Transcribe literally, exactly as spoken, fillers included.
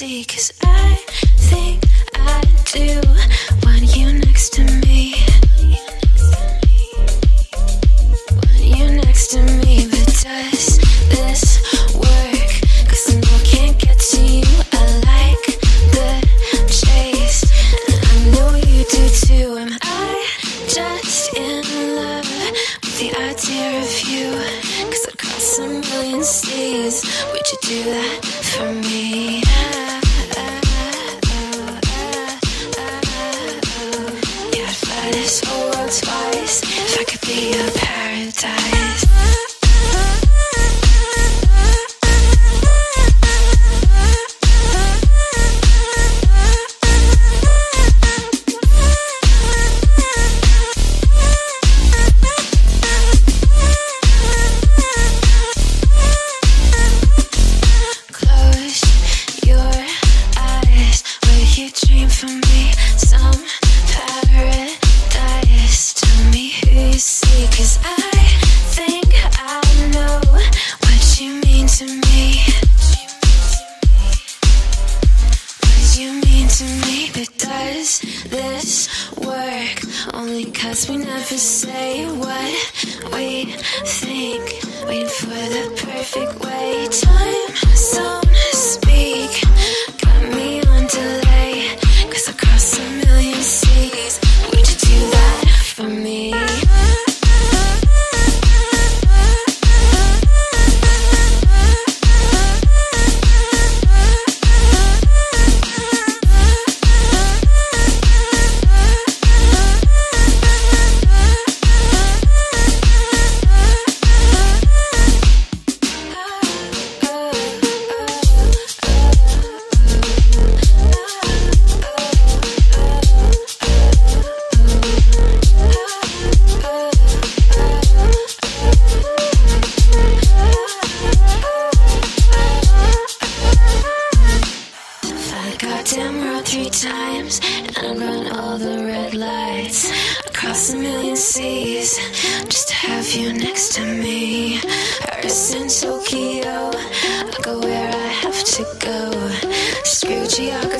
see, 'cause I think I do want you next to me, want you next to me, but does this work? 'Cause I know I can't get to you. I like the chase, and I know you do too. Am I just in love with the idea of you? 'Cause I'd cross a million seas. Would you do that for me? This whole world twice, if I could be a paradise. Close your eyes, will you dream for me? Some paradise. Tell me who you see, 'cause I think I know what you mean to me, what you mean to me, but does this work? Only 'cause we never say what we think, waiting for the perfect way. Time zone speak, got me on delay, 'cause I cross a million seas. Would you do that for me? Damn, road three times, and I've run all the red lights, across a million seas, just to have you next to me. Paris and Tokyo, I'll go where I have to go. Screw geography.